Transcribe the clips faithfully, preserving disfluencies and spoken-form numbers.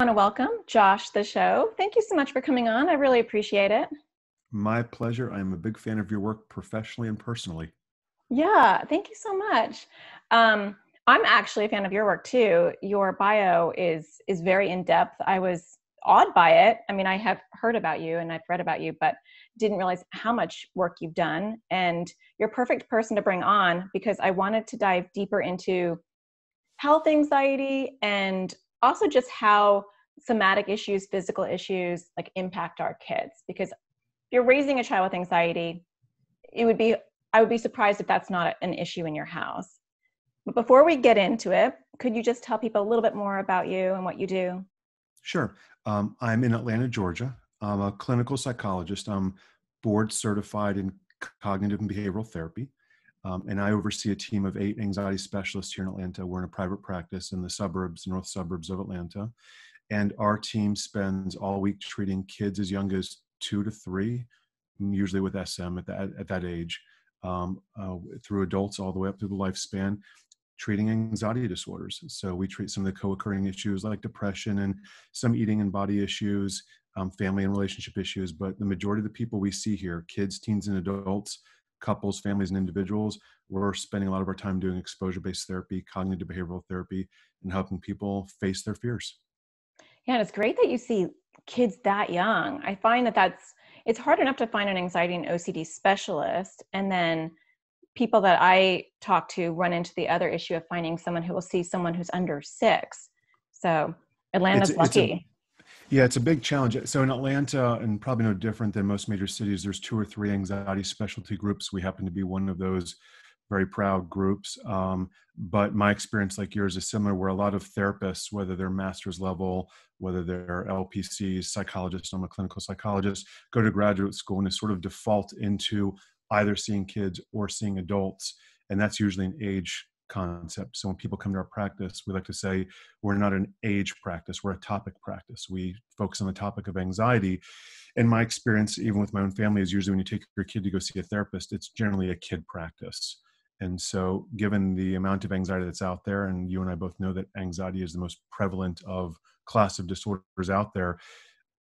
I want to welcome Josh to the show. Thank you so much for coming on. I really appreciate it. My pleasure. I'm a big fan of your work professionally and personally. Yeah, thank you so much. Um, I'm actually a fan of your work too. Your bio is is very in-depth. I was awed by it. I mean, I have heard about you and I've read about you, but didn't realize how much work you've done. And you're a perfect person to bring on because I wanted to dive deeper into health anxiety and also just how somatic issues, physical issues, like impact our kids. Because if you're raising a child with anxiety, it would be I would be surprised if that's not an issue in your house. But before we get into it, could you just tell people a little bit more about you and what you do? Sure. Um, I'm in Atlanta, Georgia. I'm a clinical psychologist. I'm board certified in cognitive and behavioral therapy. Um, and I oversee a team of eight anxiety specialists here in Atlanta. We're in a private practice in the suburbs, north suburbs of Atlanta. And our team spends all week treating kids as young as two to three, usually with S M at that, at that age. Um, uh, through adults all the way up through the lifespan, treating anxiety disorders. So we treat some of the co-occurring issues like depression and some eating and body issues, um, family and relationship issues. But the majority of the people we see here, kids, teens, and adults, couples, families, and individuals, we're spending a lot of our time doing exposure-based therapy, cognitive behavioral therapy, and helping people face their fears. Yeah, and it's great that you see kids that young. I find that that's it's hard enough to find an anxiety and O C D specialist. And then people that I talk to run into the other issue of finding someone who will see someone who's under six. So Atlanta's it's, lucky. It's a, yeah, it's a big challenge. So in Atlanta, and probably no different than most major cities, there's two or three anxiety specialty groups. We happen to be one of those very proud groups. Um, but my experience like yours is similar, where a lot of therapists, whether they're master's level, whether they're L P Cs, psychologists, I'm a clinical psychologist, go to graduate school and is sort of default into either seeing kids or seeing adults. And that's usually an age concept. So when people come to our practice, we like to say, we're not an age practice, we're a topic practice. We focus on the topic of anxiety. And my experience, even with my own family, is usually when you take your kid to go see a therapist, it's generally a kid practice. And so given the amount of anxiety that's out there, and you and I both know that anxiety is the most prevalent of class of disorders out there,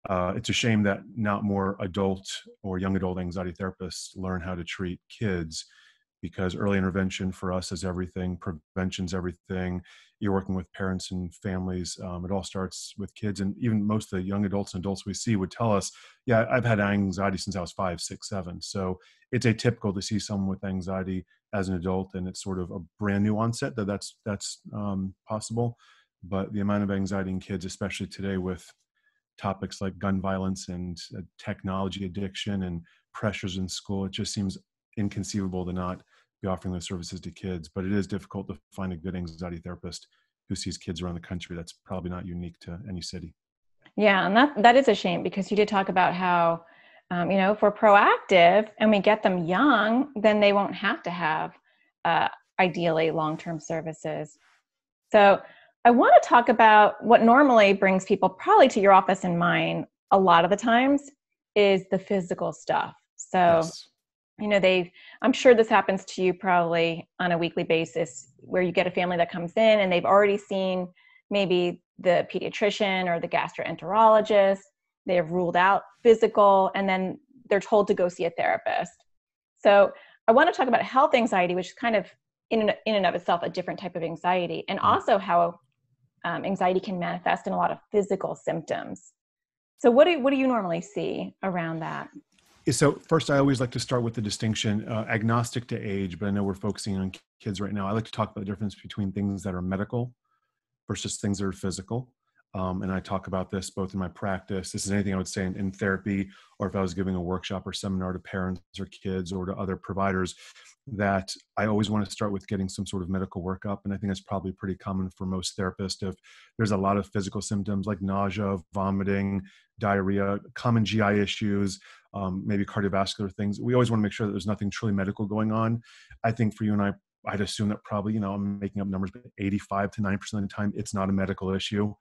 uh, it's a shame that not more adult or young adult anxiety therapists learn how to treat kids, because early intervention for us is everything, prevention's everything. You're working with parents and families. Um, it all starts with kids. And even most of the young adults and adults we see would tell us, yeah, I've had anxiety since I was five, six, seven. So it's atypical to see someone with anxiety as an adult, and it's sort of a brand new onset that that's, that's um, possible. But the amount of anxiety in kids, especially today with topics like gun violence and uh, technology addiction and pressures in school, it just seems inconceivable to not be offering those services to kids. But it is difficult to find a good anxiety therapist who sees kids around the country. That's probably not unique to any city. Yeah, and that that is a shame, because you did talk about how, um, you know, if we're proactive and we get them young, then they won't have to have, uh, ideally, long-term services. So I want to talk about what normally brings people probably to your office and mine a lot of the times is the physical stuff. So. Yes. You know, they've, I'm sure this happens to you probably on a weekly basis, where you get a family that comes in and they've already seen maybe the pediatrician or the gastroenterologist. They have ruled out physical, and then they're told to go see a therapist. So I want to talk about health anxiety, which is kind of in and, in and of itself a different type of anxiety, and also how um, anxiety can manifest in a lot of physical symptoms. So what do what do you normally see around that? So first, I always like to start with the distinction, uh, agnostic to age, but I know we're focusing on kids right now. I like to talk about the difference between things that are medical versus things that are physical. Um, and I talk about this both in my practice. This is anything I would say in, in therapy, or if I was giving a workshop or seminar to parents or kids or to other providers, that I always want to start with getting some sort of medical workup. And I think that's probably pretty common for most therapists. If there's a lot of physical symptoms like nausea, vomiting, diarrhea, common G I issues, Um, maybe cardiovascular things. We always want to make sure that there's nothing truly medical going on. I think for you and I, I'd assume that probably, you know, I'm making up numbers, but eighty-five to ninety percent of the time, it's not a medical issue.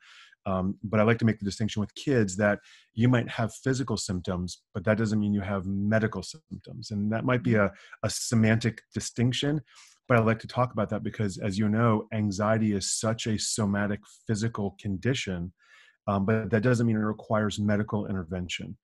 Um, but I like to make the distinction with kids that you might have physical symptoms, but that doesn't mean you have medical symptoms. And that might be a, a semantic distinction, but I like to talk about that because, as you know, anxiety is such a somatic physical condition um, but that doesn't mean it requires medical intervention.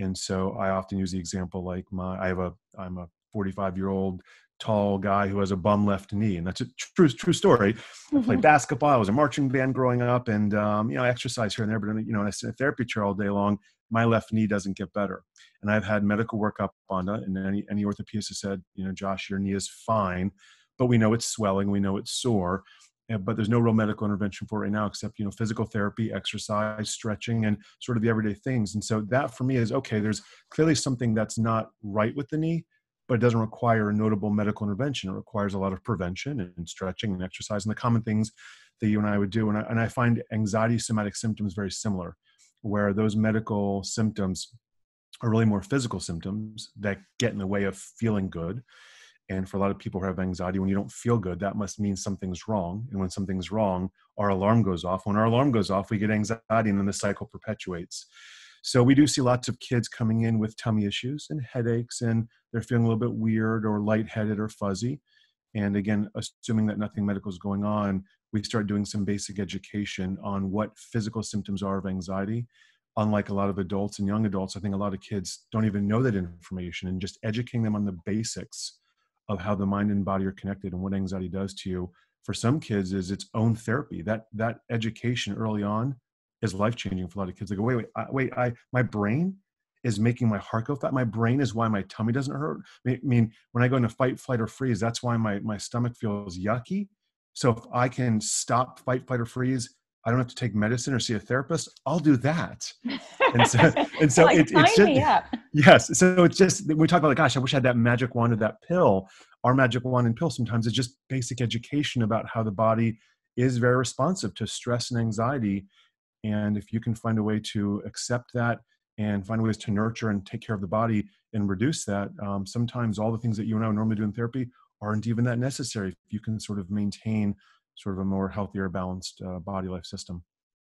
And so I often use the example, like my, I have a, I'm a forty-five year old tall guy who has a bum left knee. And that's a true, true story. I played basketball. I was a marching band growing up, and, um, you know, I exercise here and there, but, you know, and I sit in a therapy chair all day long. My left knee doesn't get better. And I've had medical workup on that. And any, any orthopedist has said, you know, Josh, your knee is fine, but we know it's swelling. We know it's sore, but there's no real medical intervention for it right now, except, you know, physical therapy, exercise, stretching, and sort of the everyday things. And so that for me is, okay, there's clearly something that's not right with the knee, but it doesn't require a notable medical intervention. It requires a lot of prevention and stretching and exercise and the common things that you and I would do. And I, and I find anxiety somatic symptoms very similar, where those medical symptoms are really more physical symptoms that get in the way of feeling good. And for a lot of people who have anxiety, when you don't feel good, that must mean something's wrong. And when something's wrong, our alarm goes off. When our alarm goes off, we get anxiety, and then the cycle perpetuates. So we do see lots of kids coming in with tummy issues and headaches, and they're feeling a little bit weird or lightheaded or fuzzy. And again, assuming that nothing medical is going on, we start doing some basic education on what physical symptoms are of anxiety. Unlike a lot of adults and young adults, I think a lot of kids don't even know that information, and just educating them on the basics of how the mind and body are connected and what anxiety does to you, for some kids is its own therapy. That, that education early on is life-changing for a lot of kids. They go, wait, wait, I, wait, I, my brain is making my heart go fat. My brain is why my tummy doesn't hurt. I mean, when I go into fight, flight, or freeze, that's why my, my stomach feels yucky. So if I can stop fight, flight, or freeze, I don't have to take medicine or see a therapist. I'll do that. And so, and so like, it, it's just, yes. So it's just, when we talk about like, gosh, I wish I had that magic wand or that pill. Our magic wand and pill sometimes is just basic education about how the body is very responsive to stress and anxiety. And if you can find a way to accept that and find ways to nurture and take care of the body and reduce that, um, sometimes all the things that you and I would normally do in therapy aren't even that necessary if you can sort of maintain sort of a more healthier, balanced uh, body life system.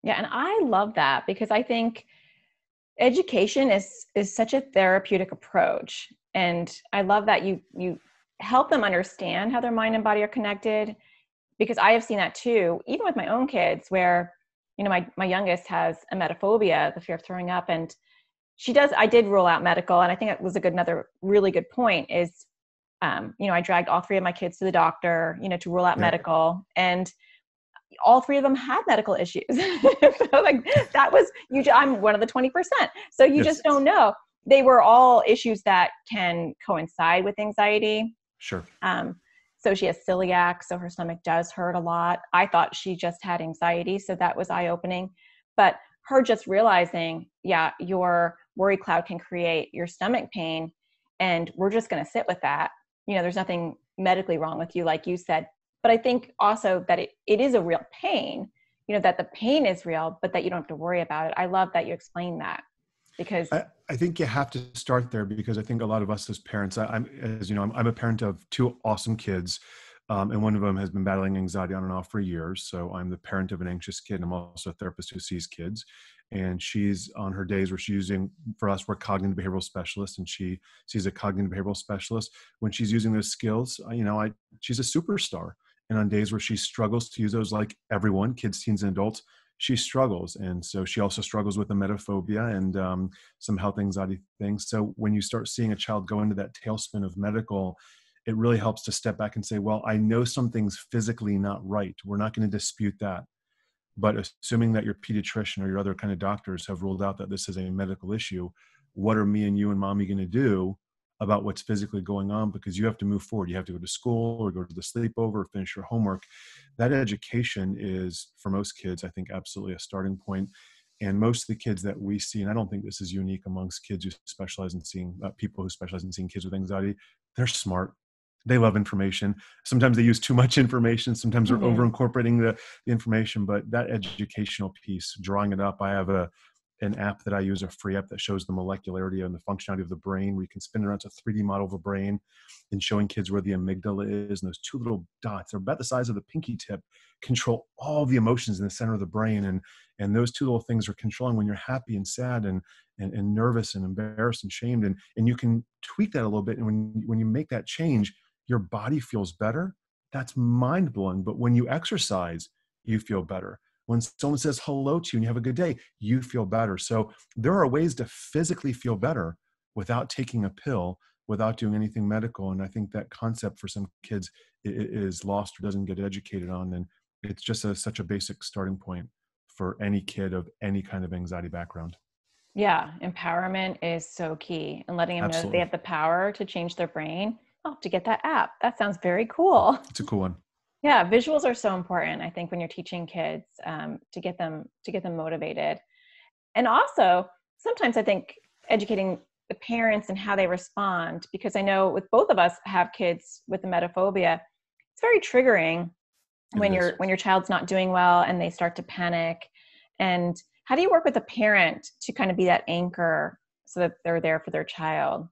Yeah. And I love that, because I think education is, is such a therapeutic approach. And I love that you, you help them understand how their mind and body are connected, because I have seen that too, even with my own kids, where, you know, my, my youngest has emetophobia, the fear of throwing up. And she does, I did rule out medical. And I think it was a good, another really good point is, Um, you know, I dragged all three of my kids to the doctor, you know, to rule out yeah. medical, and all three of them had medical issues. So like that was, you, I'm one of the twenty percent. So you yes. just don't know. They were all issues that can coincide with anxiety. Sure. Um, so she has celiac, so her stomach does hurt a lot. I thought she just had anxiety, so that was eye-opening. But her just realizing, yeah, your worry cloud can create your stomach pain, and we're just going to sit with that. You know, there's nothing medically wrong with you, like you said, but I think also that it, it is a real pain, you know, that the pain is real, but that you don't have to worry about it. I love that you explained that, because I, I think you have to start there, because I think a lot of us as parents, I, I'm, as you know, I'm, I'm a parent of two awesome kids. Um, and one of them has been battling anxiety on and off for years. So I'm the parent of an anxious kid. And I'm also a therapist who sees kids. And she's on her days where she's using, for us, we're cognitive behavioral specialists, and she sees a cognitive behavioral specialist. When she's using those skills, you know, I, she's a superstar. And on days where she struggles to use those, like everyone, kids, teens, and adults, she struggles. And so she also struggles with emetophobia and um, some health anxiety things. So when you start seeing a child go into that tailspin of medical, it really helps to step back and say, well, I know something's physically not right. We're not going to dispute that. But assuming that your pediatrician or your other kind of doctors have ruled out that this is a medical issue, what are me and you and mommy going to do about what's physically going on? Because you have to move forward. You have to go to school or go to the sleepover or finish your homework. That education is, for most kids, I think, absolutely a starting point. And most of the kids that we see, and I don't think this is unique amongst kids who specialize in seeing uh, people who specialize in seeing kids with anxiety, they're smart. They love information. Sometimes they use too much information. Sometimes they're mm-hmm. over incorporating the, the information, but that educational piece, drawing it up. I have a, an app that I use, a free app that shows the molecularity and the functionality of the brain, where you can spin around to a three D model of a brain and showing kids where the amygdala is. And those two little dots, they're about the size of the pinky tip, control all the emotions in the center of the brain. And, and those two little things are controlling when you're happy and sad and, and, and nervous and embarrassed and shamed. And, and you can tweak that a little bit. And when, when you make that change, your body feels better. That's mind blowing. But when you exercise, you feel better. When someone says hello to you and you have a good day, you feel better. So there are ways to physically feel better without taking a pill, without doing anything medical. And I think that concept for some kids is lost or doesn't get educated on. And it's just a, such a basic starting point for any kid of any kind of anxiety background. Yeah. Empowerment is so key, and letting them Absolutely. know that they have the power to change their brain. I'll have to get that app. That sounds very cool. It's a cool one. Yeah. Visuals are so important, I think, when you're teaching kids, um, to get them, to get them motivated. And also sometimes I think educating the parents and how they respond, because I know with both of us have kids with emetophobia, it's very triggering when your, when your child's not doing well and they start to panic. And how do you work with a parent to kind of be that anchor so that they're there for their child?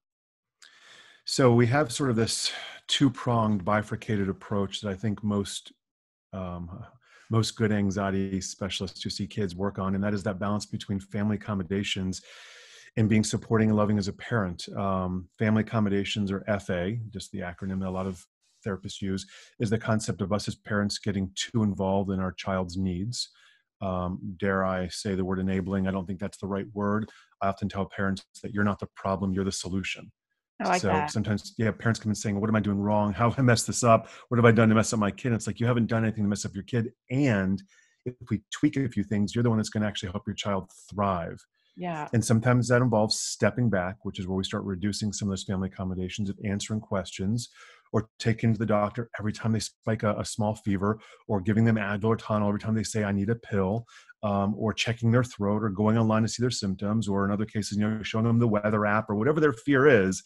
So we have sort of this two-pronged bifurcated approach that I think most, um, most good anxiety specialists who see kids work on. And that is that balance between family accommodations and being supporting and loving as a parent. Um, family accommodations, or F A, just the acronym that a lot of therapists use, is the concept of us as parents getting too involved in our child's needs. Um, dare I say the word enabling? I don't think that's the right word. I often tell parents that you're not the problem, you're the solution. I like so that. Sometimes, yeah, parents come in saying, what am I doing wrong? How have I messed this up? What have I done to mess up my kid? And it's like, you haven't done anything to mess up your kid. And if we tweak a few things, you're the one that's going to actually help your child thrive. Yeah. And sometimes that involves stepping back, which is where we start reducing some of those family accommodations of answering questions, or taking to the doctor every time they spike a, a small fever, or giving them Advil or Tylenol every time they say, I need a pill, um, or checking their throat, or going online to see their symptoms, or in other cases, you know, showing them the weather app or whatever their fear is.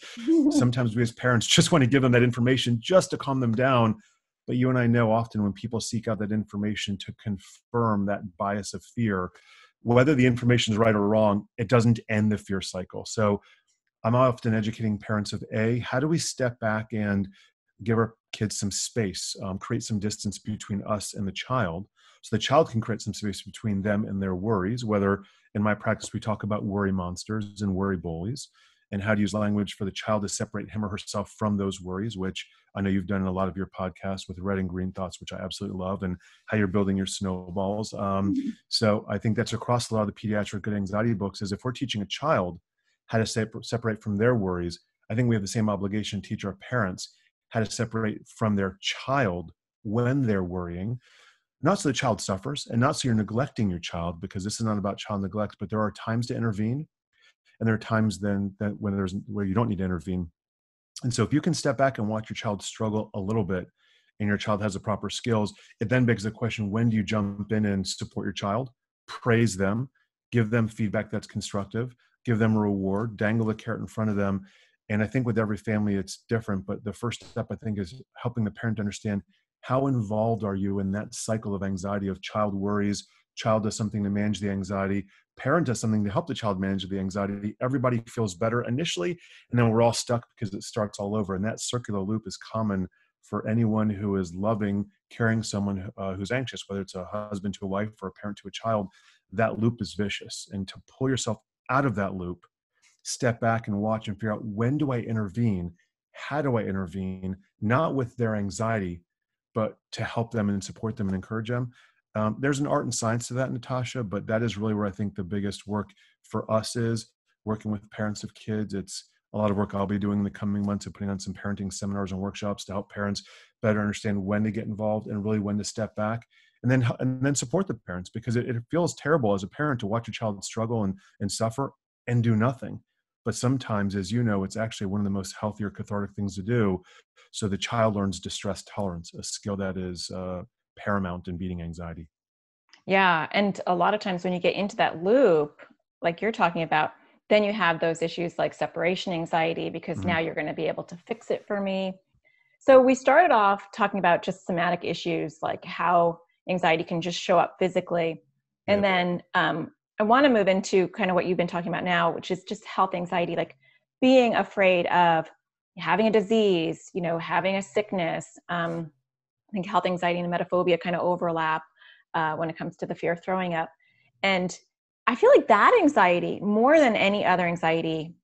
Sometimes we as parents just want to give them that information just to calm them down. But you and I know often when people seek out that information to confirm that bias of fear, whether the information is right or wrong, it doesn't end the fear cycle. So I'm often educating parents of A, how do we step back and give our kids some space, um, create some distance between us and the child, so the child can create some space between them and their worries, whether in my practice we talk about worry monsters and worry bullies, and how to use language for the child to separate him or herself from those worries, which I know you've done in a lot of your podcasts with Red and Green Thoughts, which I absolutely love, and how you're building your snowballs. Um, so I think that's across a lot of the pediatric good anxiety books, is if we're teaching a child how to se- separate from their worries, I think we have the same obligation to teach our parents how to separate from their child when they're worrying, not so the child suffers, and not so you're neglecting your child, because this is not about child neglect, but there are times to intervene, and there are times then that when there's where you don't need to intervene. And so if you can step back and watch your child struggle a little bit, and your child has the proper skills, it then begs the question, when do you jump in and support your child, praise them, give them feedback that's constructive, give them a reward, dangle the carrot in front of them. And I think with every family, it's different. But the first step, I think, is helping the parent understand, how involved are you in that cycle of anxiety of child worries? Child does something to manage the anxiety. Parent does something to help the child manage the anxiety. Everybody feels better initially, and then we're all stuck because it starts all over. And that circular loop is common for anyone who is loving, caring someone uh, who's anxious, whether it's a husband to a wife or a parent to a child. That loop is vicious. And to pull yourself out of that loop, step back and watch and figure out, when do I intervene? How do I intervene? Not with their anxiety, but to help them and support them and encourage them. Um, there's an art and science to that, Natasha, but that is really where I think the biggest work for us is working with parents of kids. It's a lot of work I'll be doing in the coming months of putting on some parenting seminars and workshops to help parents better understand when to get involved and really when to step back. And then, and then support the parents, because it, it feels terrible as a parent to watch your child struggle and, and suffer and do nothing. But sometimes, as you know, it's actually one of the most healthier cathartic things to do. So the child learns distress tolerance, a skill that is uh, paramount in beating anxiety. Yeah. And a lot of times when you get into that loop, like you're talking about, then you have those issues like separation anxiety, because mm-hmm. now you're going to be able to fix it for me. So we started off talking about just somatic issues, like how anxiety can just show up physically. And yeah. then, um, I want to move into kind of what you've been talking about now, which is just health anxiety, like being afraid of having a disease, you know, having a sickness. Um, I think health anxiety and emetophobia kind of overlap uh, when it comes to the fear of throwing up. And I feel like that anxiety, more than any other anxiety,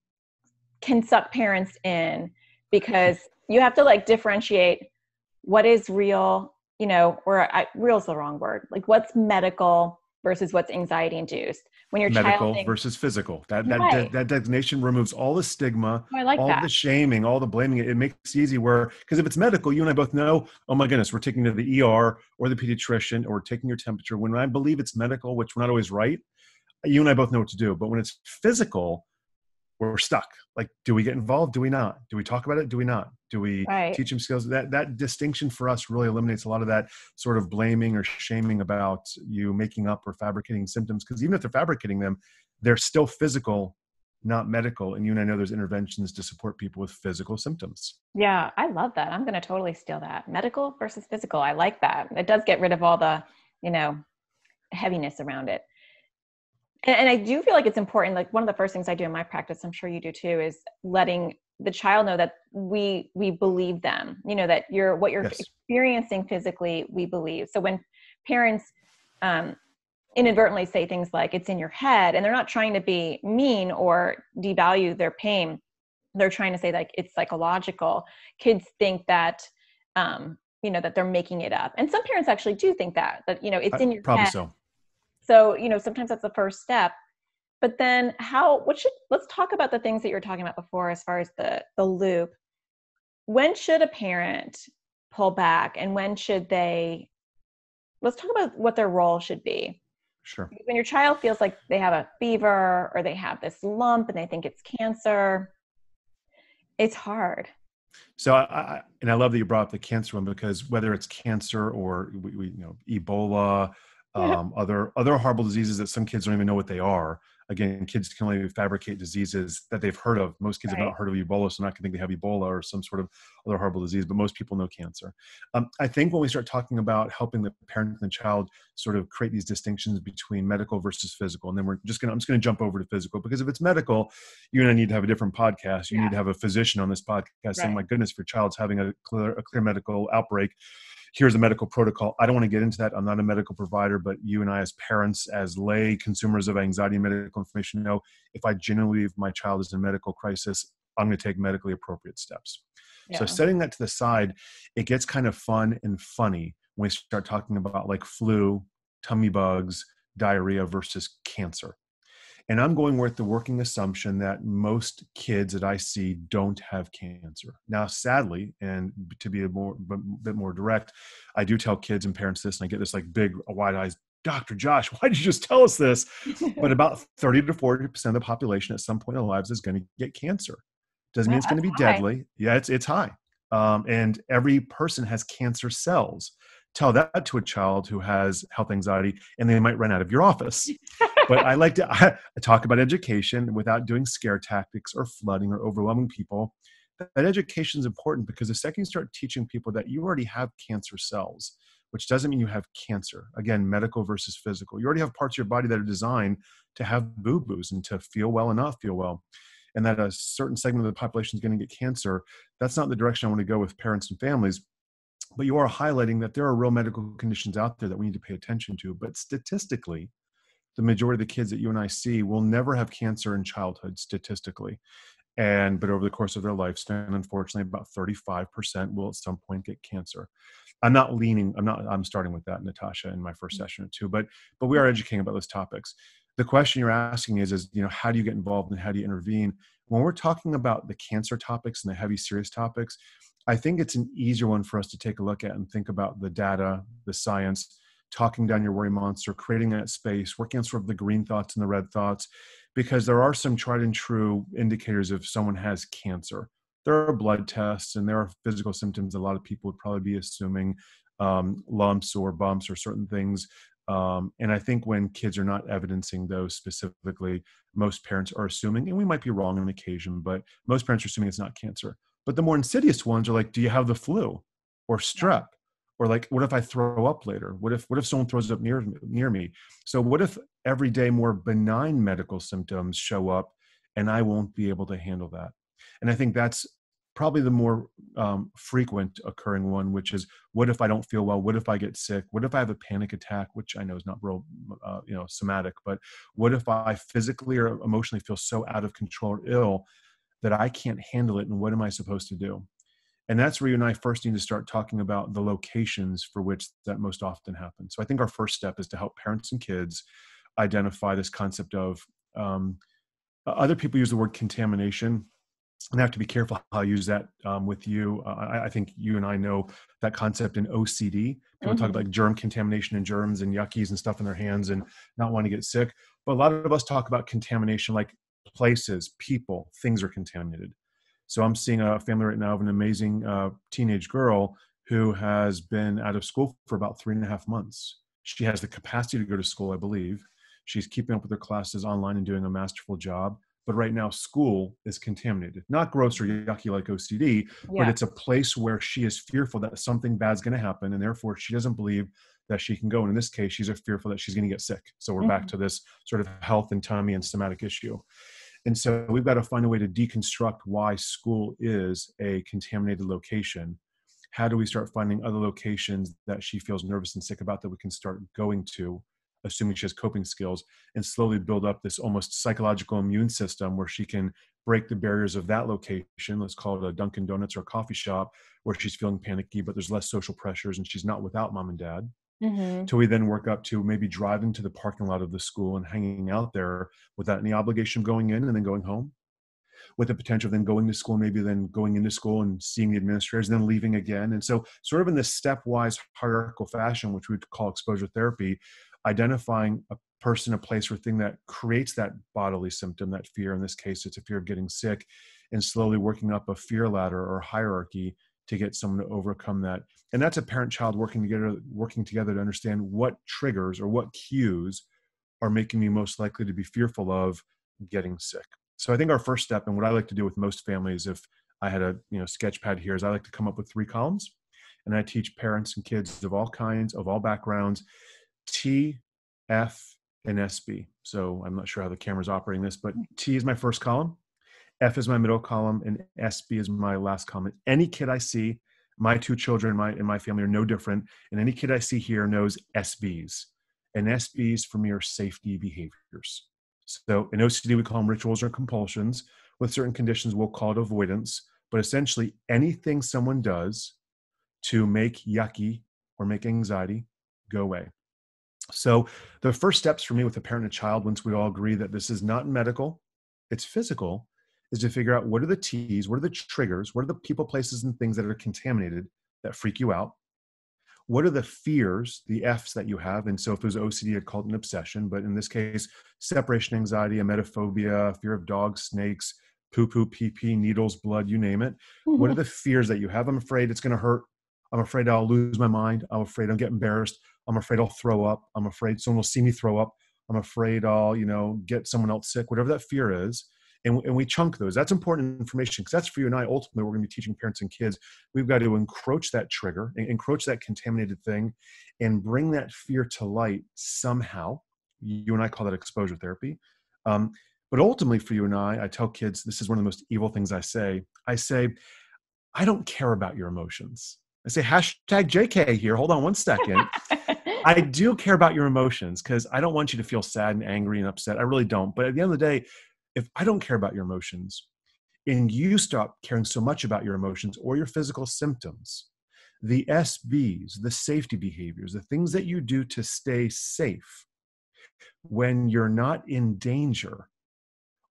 can suck parents in, because you have to like differentiate what is real you know, or I, real's the wrong word. Like what's medical versus what's anxiety induced. When your medical child thinks, versus physical. That that, right. de- that designation removes all the stigma, oh, I like all that. The shaming, all the blaming. It, it makes it easy where, because if it's medical, you and I both know, oh my goodness, we're taking to the E R or the pediatrician or taking your temperature. When I believe it's medical, which we're not always right, you and I both know what to do. But when it's physical, we're stuck. Like, do we get involved? Do we not? Do we talk about it? Do we not? Do we right. teach them skills? That that distinction for us really eliminates a lot of that sort of blaming or shaming about you making up or fabricating symptoms. Because even if they're fabricating them, they're still physical, not medical. And you and I know there's interventions to support people with physical symptoms. Yeah, I love that. I'm going to totally steal that. Medical versus physical. I like that. It does get rid of all the, you know, heaviness around it. And, and I do feel like it's important. Like one of the first things I do in my practice, I'm sure you do too, is letting the child know that we we believe them, you know, that you're what you're yes. experiencing physically, we believe. So when parents um, inadvertently say things like it's in your head, and they're not trying to be mean or devalue their pain, they're trying to say like it's psychological. Kids think that, um, you know, that they're making it up. And some parents actually do think that, that, you know, it's in your Probably head. Probably so. So, you know, sometimes that's the first step. But then how, what should, let's talk about the things that you were talking about before as far as the, the loop. When should a parent pull back and when should they, let's talk about what their role should be. Sure. When your child feels like they have a fever or they have this lump and they think it's cancer, it's hard. So I, I and I love that you brought up the cancer one, because whether it's cancer or we, we you know, Ebola, um, other, other horrible diseases that some kids don't even know what they are. Again, kids can only fabricate diseases that they've heard of. Most kids right. have not heard of Ebola, so not going to think they have Ebola or some sort of other horrible disease, but most people know cancer. Um, I think when we start talking about helping the parent and the child sort of create these distinctions between medical versus physical, and then we're just going to, I'm just going to jump over to physical, because if it's medical, you and I need to have a different podcast. You yeah. need to have a physician on this podcast right. saying, my goodness, if your child's having a clear, a clear medical outbreak, here's a medical protocol. I don't want to get into that. I'm not a medical provider, but you and I as parents, as lay consumers of anxiety and medical information, know if I genuinely believe my child is in a medical crisis, I'm going to take medically appropriate steps. Yeah. So setting that to the side, it gets kind of fun and funny when we start talking about like flu, tummy bugs, diarrhea versus cancer. And I'm going with the working assumption that most kids that I see don't have cancer. Now, sadly, and to be a more, b- bit more direct, I do tell kids and parents this, and I get this like big wide eyes, Doctor Josh, why did you just tell us this? But about thirty to forty percent of the population at some point in their lives is going to get cancer. Doesn't mean it's going to be deadly. Yeah, it's it's high. Um, and every person has cancer cells. Tell that to a child who has health anxiety and they might run out of your office. But I like to I, I talk about education without doing scare tactics or flooding or overwhelming people. That education is important, because the second you start teaching people that you already have cancer cells, which doesn't mean you have cancer. Again, medical versus physical. You already have parts of your body that are designed to have boo-boos and to feel well and not feel well. And that a certain segment of the population is going to get cancer. That's not the direction I want to go with parents and families. But you are highlighting that there are real medical conditions out there that we need to pay attention to. But statistically, the majority of the kids that you and I see will never have cancer in childhood, statistically. And but over the course of their lifespan, unfortunately, about thirty-five percent will at some point get cancer. I'm not leaning, I'm not, I'm starting with that, Natasha, in my first session or two, but but we are educating about those topics. The question you're asking is, is, you know, how do you get involved and how do you intervene? When we're talking about the cancer topics and the heavy, serious topics, I think it's an easier one for us to take a look at and think about the data, the science, talking down your worry monster, creating that space, working on sort of the green thoughts and the red thoughts, because there are some tried and true indicators if someone has cancer. There are blood tests and there are physical symptoms. A lot of people would probably be assuming um, lumps or bumps or certain things. Um, and I think when kids are not evidencing those specifically, most parents are assuming, and we might be wrong on occasion, but most parents are assuming it's not cancer. But the more insidious ones are like, do you have the flu or strep? Or like, what if I throw up later? What if what if someone throws up near, near me? So what if every day more benign medical symptoms show up and I won't be able to handle that? And I think that's probably the more um, frequent occurring one, which is, what if I don't feel well? What if I get sick? What if I have a panic attack, which I know is not real, uh, you know, somatic, but what if I physically or emotionally feel so out of control or ill that I can't handle it? And what am I supposed to do? And that's where you and I first need to start talking about the locations for which that most often happens. So I think our first step is to help parents and kids identify this concept of, um, other people use the word contamination, and I have to be careful how I use that um, with you. Uh, I, I think you and I know that concept in O C D. People mm-hmm. talk about germ contamination and germs and yuckies and stuff in their hands and not wanting to get sick. But a lot of us talk about contamination like places, people, things are contaminated. So I'm seeing a family right now of an amazing uh, teenage girl who has been out of school for about three and a half months. She has the capacity to go to school, I believe. She's keeping up with her classes online and doing a masterful job. But right now, school is contaminated. Not gross or yucky like O C D, yeah. but it's a place where she is fearful that something bad's going to happen, and therefore she doesn't believe that she can go. And in this case, she's fearful that she's going to get sick. So we're mm-hmm. back to this sort of health and tummy and somatic issue. And so we've got to find a way to deconstruct why school is a contaminated location. How do we start finding other locations that she feels nervous and sick about that we can start going to, assuming she has coping skills, and slowly build up this almost psychological immune system where she can break the barriers of that location. Let's call it a Dunkin' Donuts or a coffee shop where she's feeling panicky, but there's less social pressures and she's not without mom and dad. Mm-hmm. Till we then work up to maybe driving to the parking lot of the school and hanging out there without any obligation going in and then going home, with the potential of then going to school, maybe then going into school and seeing the administrators and then leaving again. And so sort of in this stepwise hierarchical fashion, which we would call exposure therapy, identifying a person, a place, or thing that creates that bodily symptom, that fear. In this case, it's a fear of getting sick, and slowly working up a fear ladder or hierarchy to get someone to overcome that. And that's a parent-child working together, working together to understand what triggers or what cues are making me most likely to be fearful of getting sick. So I think our first step, and what I like to do with most families, if I had a you know sketch pad here, is I like to come up with three columns, and I teach parents and kids of all kinds, of all backgrounds, T, F, and S B. So I'm not sure how the camera's operating this, but T is my first column, F is my middle column, and S B is my last column. Any kid I see, my two children my, and my family are no different, and any kid I see here knows S Bs. And S Bs for me are safety behaviors. So in O C D, we call them rituals or compulsions. With certain conditions, we'll call it avoidance. But essentially, anything someone does to make yucky or make anxiety go away. So the first steps for me with a parent and child, once we all agree that this is not medical, it's physical, is to figure out what are the T's, what are the triggers, what are the people, places, and things that are contaminated that freak you out? What are the fears, the F's that you have? And so if it was O C D, I'd call it an obsession. But in this case, separation anxiety, emetophobia, fear of dogs, snakes, poo-poo, pee-pee, needles, blood, you name it. Mm-hmm. What are the fears that you have? I'm afraid it's going to hurt. I'm afraid I'll lose my mind. I'm afraid I'll get embarrassed. I'm afraid I'll throw up. I'm afraid someone will see me throw up. I'm afraid I'll, you know, get someone else sick, whatever that fear is. And, and we chunk those. That's important information, because that's for you and I. Ultimately, we're going to be teaching parents and kids. We've got to encroach that trigger, encroach that contaminated thing, and bring that fear to light somehow. You and I call that exposure therapy. Um, but ultimately, for you and I, I tell kids, this is one of the most evil things I say. I say, I don't care about your emotions. I say, hashtag J K here. Hold on one second. I do care about your emotions, because I don't want you to feel sad and angry and upset. I really don't. But at the end of the day, if I don't care about your emotions, and you stop caring so much about your emotions or your physical symptoms, the S Bs, the safety behaviors, the things that you do to stay safe when you're not in danger,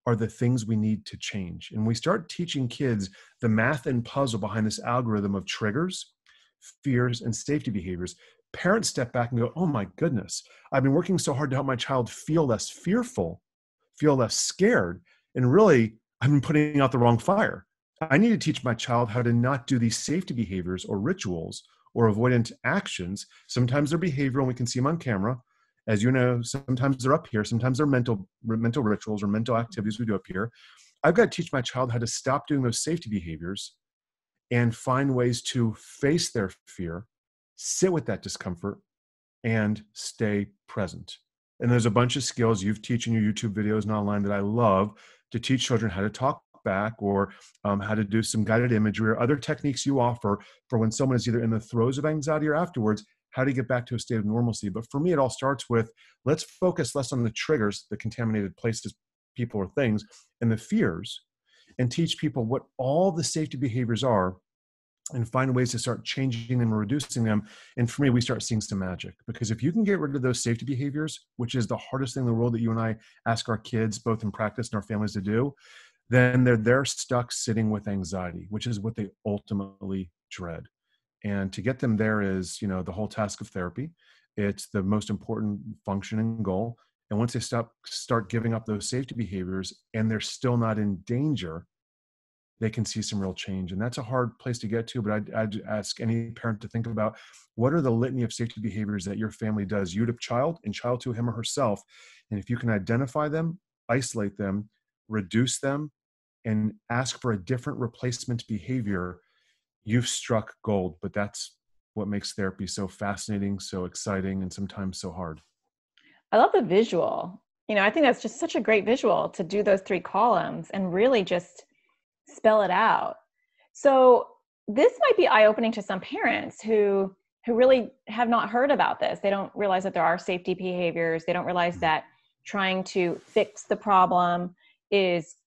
are the things we need to change. And we start teaching kids the math and puzzle behind this algorithm of triggers, fears, and safety behaviors. Parents step back and go, oh my goodness, I've been working so hard to help my child feel less fearful, feel less scared, and really, I've been putting out the wrong fire. I need to teach my child how to not do these safety behaviors or rituals or avoidant actions. Sometimes they're behavioral, and we can see them on camera. As you know, sometimes they're up here. Sometimes they're mental, mental rituals or mental activities we do up here. I've got to teach my child how to stop doing those safety behaviors and find ways to face their fear, sit with that discomfort, and stay present. And there's a bunch of skills you've taught in your YouTube videos and online that I love to teach children how to talk back, or um, how to do some guided imagery or other techniques you offer for when someone is either in the throes of anxiety or afterwards, how to get back to a state of normalcy. But for me, it all starts with, let's focus less on the triggers, the contaminated places, people, or things, and the fears, and teach people what all the safety behaviors are and find ways to start changing them or reducing them. And for me, we start seeing some magic, because if you can get rid of those safety behaviors, which is the hardest thing in the world that you and I ask our kids, both in practice and our families, to do, then they're, they're stuck sitting with anxiety, which is what they ultimately dread. And to get them there is, you know, the whole task of therapy. It's the most important function and goal. And once they stop, start giving up those safety behaviors and they're still not in danger, they can see some real change. And that's a hard place to get to, but I'd, I'd ask any parent to think about, what are the litany of safety behaviors that your family does, you to child and child to him or herself? And if you can identify them, isolate them, reduce them, and ask for a different replacement behavior, you've struck gold. But that's what makes therapy so fascinating, so exciting, and sometimes so hard. I love the visual. You know, I think that's just such a great visual to do those three columns and really just spell it out. So this might be eye-opening to some parents who who really have not heard about this. They don't realize that there are safety behaviors. They don't realize that trying to fix the problem is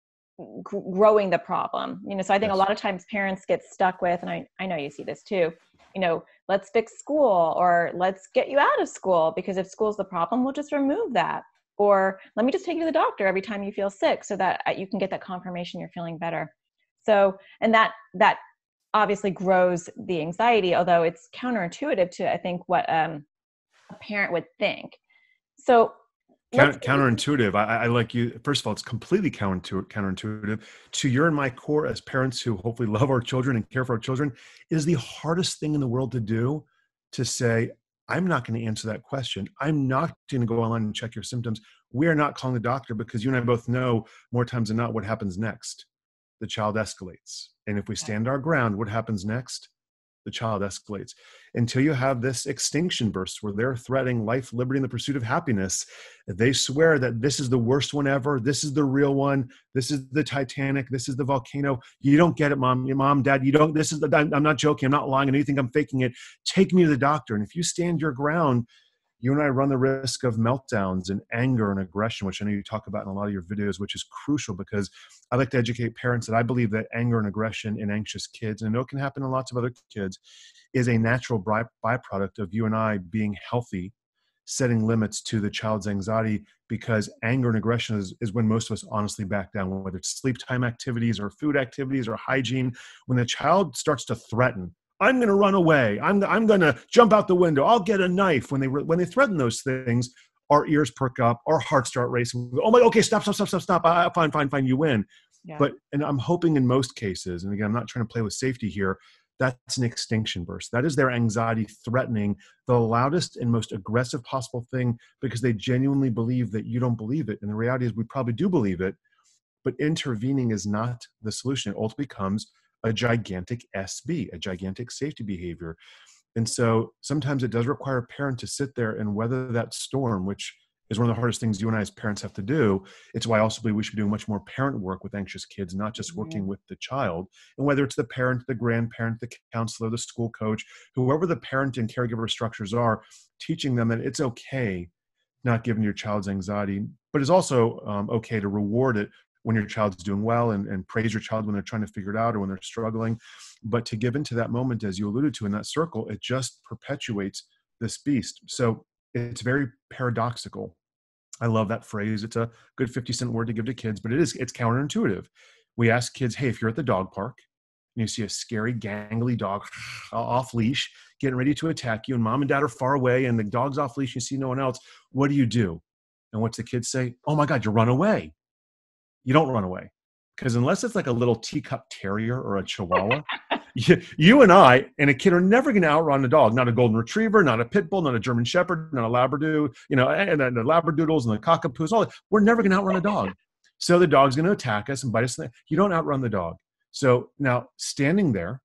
g- growing the problem. You know, so I think yes. a lot of times parents get stuck with, and I, I know you see this too, you know, let's fix school, or let's get you out of school, because if school's the problem, we'll just remove that. Or let me just take you to the doctor every time you feel sick so that you can get that confirmation you're feeling better. So, and that, that obviously grows the anxiety, although it's counterintuitive to, I think, what um, a parent would think. So Counter, counterintuitive. I, I like you. First of all, it's completely counterintuitive, counterintuitive. To your and my core, as parents who hopefully love our children and care for our children, it is the hardest thing in the world to do, to say, I'm not going to answer that question. I'm not going to go online and check your symptoms. We are not calling the doctor, because you and I both know more times than not what happens next. The child escalates. And if we stand our ground, what happens next? The child escalates, until you have this extinction burst where they're threatening life, liberty, and the pursuit of happiness. They swear that this is the worst one ever. This is the real one. This is the Titanic. This is the volcano. You don't get it, mom. Your mom, dad, you don't, this is the, I'm not joking. I'm not lying. And you think I'm faking it. Take me to the doctor. And if you stand your ground, you and I run the risk of meltdowns and anger and aggression, which I know you talk about in a lot of your videos, which is crucial, because I like to educate parents that I believe that anger and aggression in anxious kids, and I know it can happen in lots of other kids, is a natural by- byproduct of you and I being healthy, setting limits to the child's anxiety, because anger and aggression is, is when most of us honestly back down, whether it's sleep time activities or food activities or hygiene. When the child starts to threaten, I'm going to run away, I'm, I'm going to jump out the window, I'll get a knife. When they when they threaten those things, our ears perk up, our hearts start racing. We go, oh my, okay, stop, stop, stop, stop, stop. I, fine, fine, fine, you win. Yeah. But, and I'm hoping in most cases, and again, I'm not trying to play with safety here, that's an extinction burst. That is their anxiety threatening the loudest and most aggressive possible thing, because they genuinely believe that you don't believe it. And the reality is we probably do believe it, but intervening is not the solution. It ultimately becomes a gigantic S B, a gigantic safety behavior. And so sometimes it does require a parent to sit there and weather that storm, which is one of the hardest things you and I as parents have to do. It's why I also believe we should be doing much more parent work with anxious kids, not just working mm-hmm. with the child. And whether it's the parent, the grandparent, the counselor, the school coach, whoever the parent and caregiver structures are, teaching them that it's okay not giving your child's anxiety, but it's also um, okay to reward it when your child's doing well, and, and praise your child when they're trying to figure it out or when they're struggling. But to give into that moment, as you alluded to in that circle, it just perpetuates this beast. So it's very paradoxical. I love that phrase. It's a good fifty cent word to give to kids, but it is, it's counterintuitive. We ask kids, hey, if you're at the dog park and you see a scary, gangly dog off leash, getting ready to attack you, and mom and dad are far away and the dog's off leash, you see no one else, what do you do? And what's the kids say? Oh my God, you run away. You don't run away, because unless it's like a little teacup terrier or a chihuahua, you, you and I and a kid are never going to outrun a dog, not a golden retriever, not a pit bull, not a German shepherd, not a labradoodle, you know, and the labradoodles and the cockapoos, all that. We're never going to outrun a dog. So the dog's going to attack us and bite us. You don't outrun the dog. So now standing there,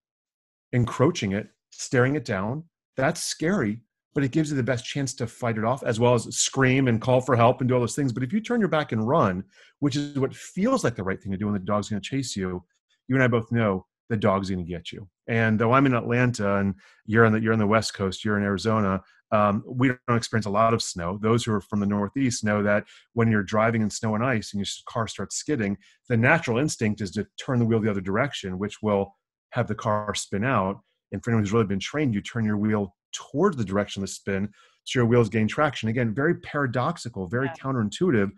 encroaching it, staring it down, that's scary, but it gives you the best chance to fight it off, as well as scream and call for help and do all those things. But if you turn your back and run, which is what feels like the right thing to do when the dog's going to chase you, you and I both know the dog's going to get you. And though I'm in Atlanta and you're on the, you're on the West Coast, you're in Arizona, um, we don't experience a lot of snow. Those who are from the Northeast know that when you're driving in snow and ice and your car starts skidding, the natural instinct is to turn the wheel the other direction, which will have the car spin out. And for anyone who's really been trained, you turn your wheel towards the direction of the spin, so your wheels gain traction. Again, very paradoxical, very yeah. counterintuitive,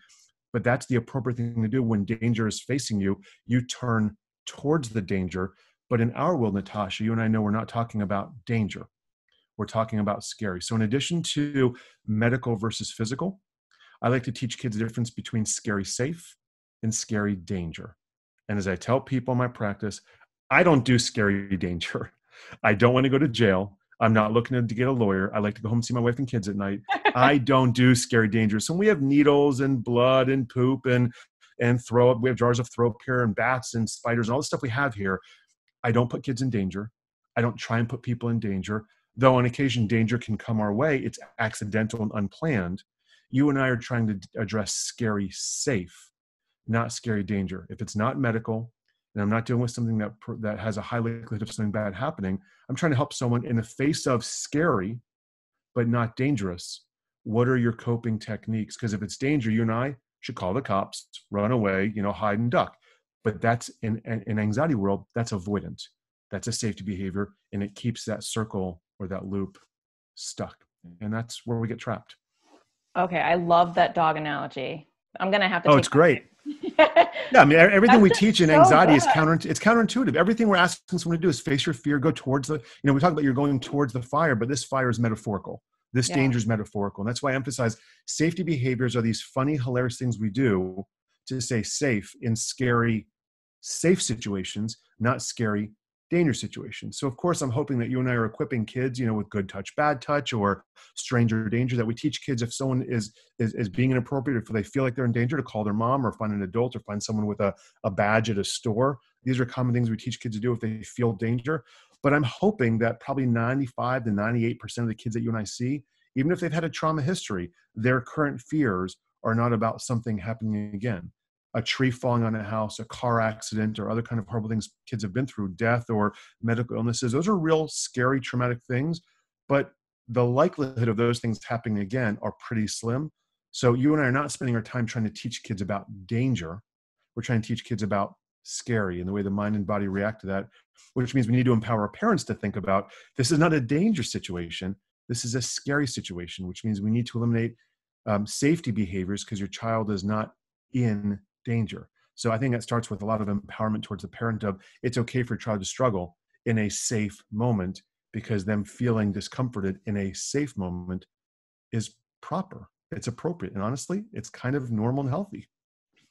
but that's the appropriate thing to do when danger is facing you. You turn towards the danger. But in our world, Natasha, you and I know we're not talking about danger. We're talking about scary. So in addition to medical versus physical, I like to teach kids the difference between scary safe and scary danger. And as I tell people in my practice, I don't do scary danger. I don't want to go to jail. I'm not looking to get a lawyer. I like to go home and see my wife and kids at night. I don't do scary danger. So we have needles and blood and poop and, and throw up. We have jars of throw up here and bats and spiders and all the stuff we have here. I don't put kids in danger. I don't try and put people in danger. Though on occasion, danger can come our way. It's accidental and unplanned. You and I are trying to address scary safe, not scary danger. If it's not medical, and I'm not dealing with something that, that has a high likelihood of something bad happening, I'm trying to help someone in the face of scary, but not dangerous. What are your coping techniques? Because if it's danger, you and I should call the cops, run away, you know, hide and duck. But that's in an anxiety world, that's avoidant. That's a safety behavior, and it keeps that circle or that loop stuck. And that's where we get trapped. Okay. I love that dog analogy. I'm going to have to. Oh, take it's great. yeah. I mean, everything we teach in anxiety is counter, it's counterintuitive. Everything we're asking someone to do is face your fear, go towards the, you know, we talk about you're going towards the fire, but this fire is metaphorical. This yeah. danger is metaphorical. And that's why I emphasize safety behaviors are these funny, hilarious things we do to stay safe in scary, safe situations, not scary, danger situations. So of course, I'm hoping that you and I are equipping kids, you know, with good touch, bad touch, or stranger danger, that we teach kids if someone is, is, is being inappropriate, if they feel like they're in danger, to call their mom or find an adult or find someone with a, a badge at a store. These are common things we teach kids to do if they feel danger. But I'm hoping that probably ninety-five to ninety-eight percent of the kids that you and I see, even if they've had a trauma history, their current fears are not about something happening again. A tree falling on a house, a car accident, or other kind of horrible things kids have been through, death or medical illnesses. Those are real scary, traumatic things, but the likelihood of those things happening again are pretty slim. So you and I are not spending our time trying to teach kids about danger. We're trying to teach kids about scary and the way the mind and body react to that, which means we need to empower our parents to think about, this is not a danger situation. This is a scary situation, which means we need to eliminate um, safety behaviors because your child is not in danger. So I think that starts with a lot of empowerment towards the parent of it's okay for a child to struggle in a safe moment, because them feeling discomforted in a safe moment is proper. It's appropriate. And honestly, it's kind of normal and healthy.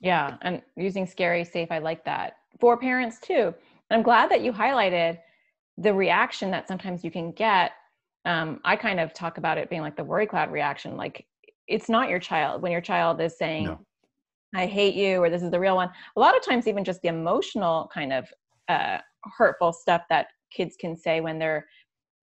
Yeah. And using scary, safe, I like that. For parents too. And I'm glad that you highlighted the reaction that sometimes you can get. Um, I kind of talk about it being like the worry cloud reaction. Like it's not your child when your child is saying, no. I hate you, or this is the real one. A lot of times, even just the emotional kind of uh, hurtful stuff that kids can say when they're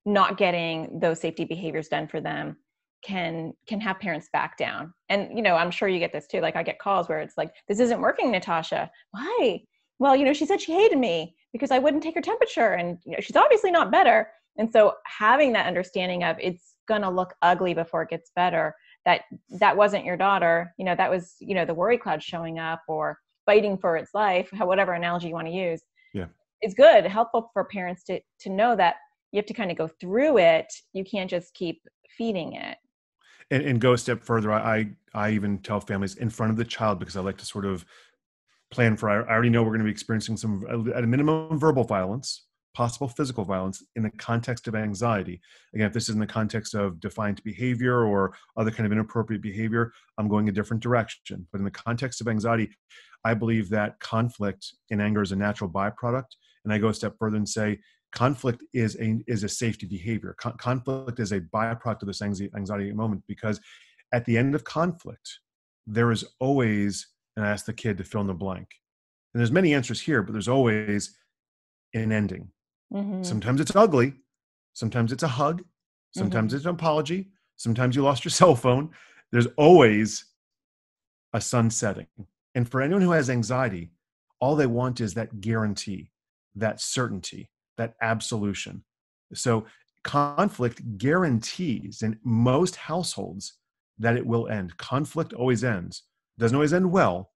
not getting those safety behaviors done for them can can have parents back down. And, you know, I'm sure you get this too. Like I get calls where it's like, this isn't working, Natasha. Why? Well, you know, she said she hated me because I wouldn't take her temperature, and you know, she's obviously not better. And so having that understanding of it's going to look ugly before it gets better, that that wasn't your daughter, you know, that was, you know, the worry cloud showing up or fighting for its life, whatever analogy you want to use. Yeah, it's good, helpful for parents to to know that you have to kind of go through it. You can't just keep feeding it. And, and go a step further. I, I even tell families in front of the child, because I like to sort of plan for, I already know we're going to be experiencing some, at a minimum, verbal violence, possible physical violence in the context of anxiety. Again, if this is in the context of defiant behavior or other kind of inappropriate behavior, I'm going a different direction. But in the context of anxiety, I believe that conflict and anger is a natural byproduct. And I go a step further and say, conflict is a, is a safety behavior. Con- conflict is a byproduct of this anxiety moment, because at the end of conflict, there is always, and I ask the kid to fill in the blank. And there's many answers here, but there's always an ending. Mm-hmm. Sometimes it's ugly. Sometimes it's a hug. Sometimes mm-hmm. it's an apology. Sometimes you lost your cell phone. There's always a sun setting. And for anyone who has anxiety, all they want is that guarantee, that certainty, that absolution. So conflict guarantees in most households that it will end. Conflict always ends. Doesn't always end well,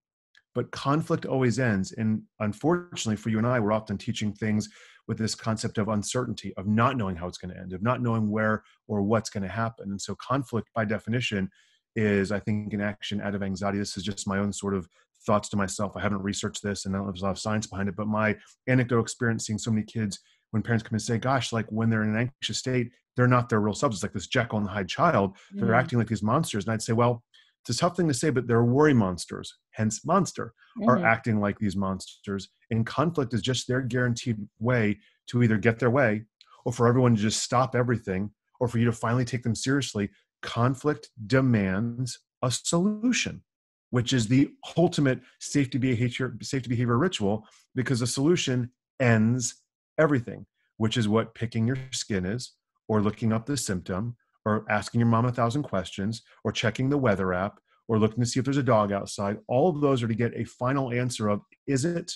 but conflict always ends. And unfortunately for you and I, we're often teaching things with this concept of uncertainty, of not knowing how it's going to end, of not knowing where or what's going to happen. And so conflict by definition is, I think, an action out of anxiety. This is just my own sort of thoughts to myself. I haven't researched this and I don't know if there's a lot of science behind it, but my anecdotal experience seeing so many kids when parents come and say, gosh, like when they're in an anxious state, they're not their real selves. It's like this Jekyll and Hyde child. Mm-hmm. They're acting like these monsters. And I'd say, well, it's a tough thing to say, but they're worry monsters, hence monster, mm-hmm. are acting like these monsters. And conflict is just their guaranteed way to either get their way or for everyone to just stop everything or for you to finally take them seriously. Conflict demands a solution, which is the ultimate safety behavior, safety behavior ritual, because a solution ends everything, which is what picking your skin is, or looking up the symptom, or asking your mom a thousand questions, or checking the weather app, or looking to see if there's a dog outside. All of those are to get a final answer of, is it